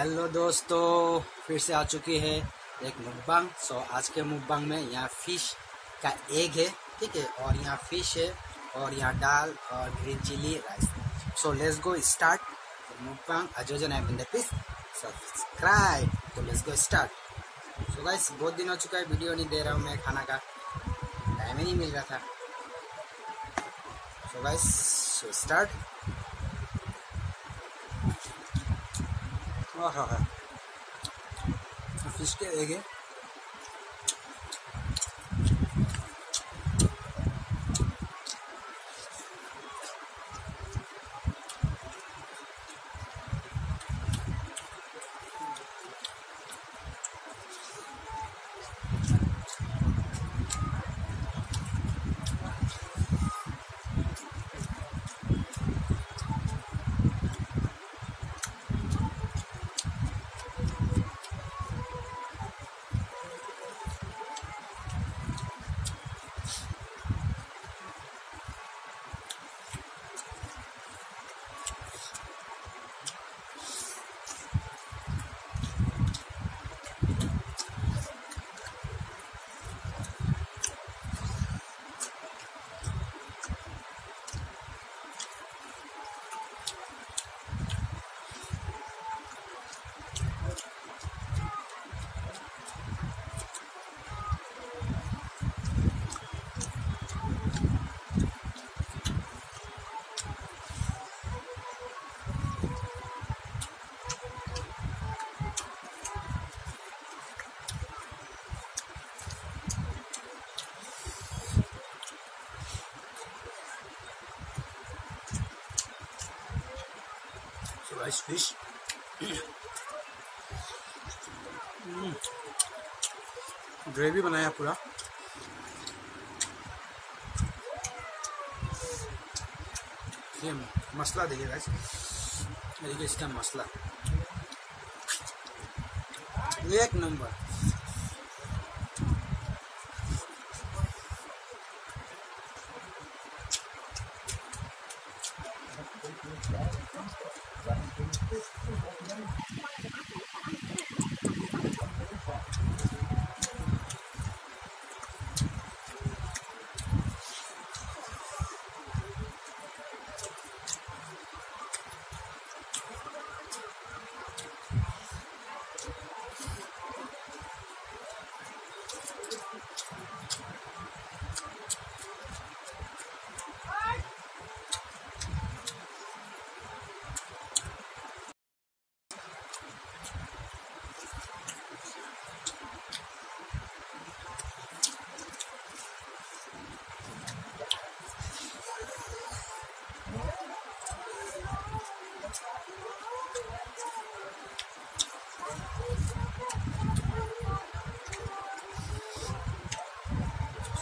Hello दोस्तों, फिर से आ चुकी है एक मुकबंग। आज के मुकबंग में यहाँ फिश का एग है, ठीक है, और यहाँ फिश है और यहाँ दाल और green chilli rice. Let's go start mukbang. अजोजन आई बिंदर, प्लीज सब्सक्राइब। तो let's go start. So guys, बहुत दिन हो चुका है वीडियो नहीं दे रहा हूँ मैं, खाना का टाइम ही नहीं मिल रहा था। So guys start. फिश के एग है, rice fish. ग्रेवी बनाया पूरा। ये मसला देखिए गाइस, देखिए इसका मसला एक नंबर।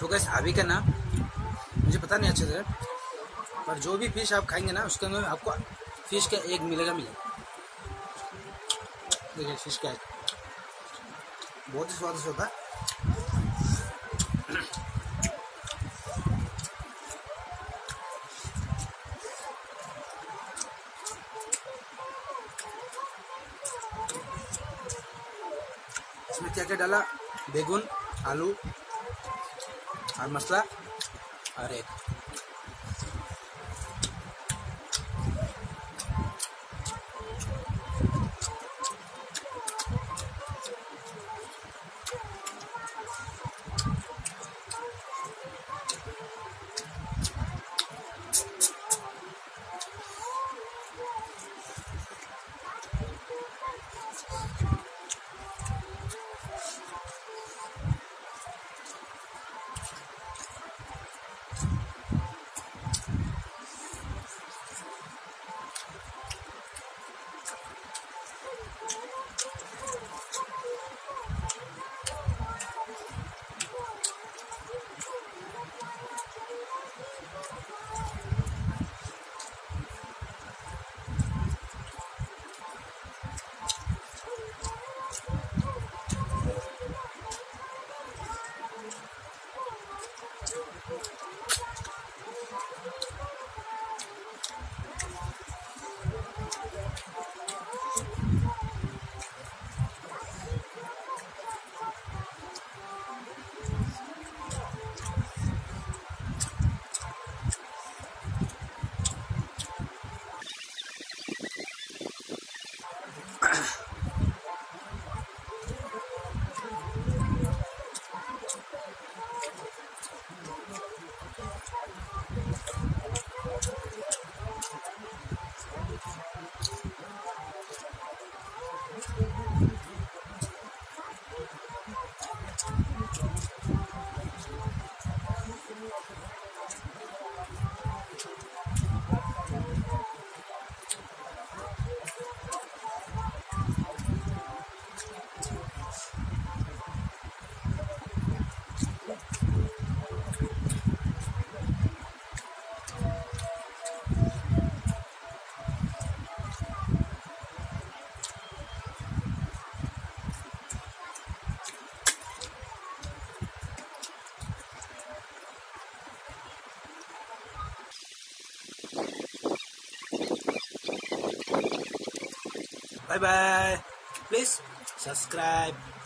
तो गैस अभी का ना मुझे पता नहीं अच्छे से, पर जो भी फिश आप खाएंगे ना उसके अंदर आपको फिश का एग मिलेगा। देखिए फिश का एग बहुत ही स्वादिष्ट होता है। इसमें क्या क्या डाला? बेगुन, आलू और मसला और एक Bye bye. Please subscribe.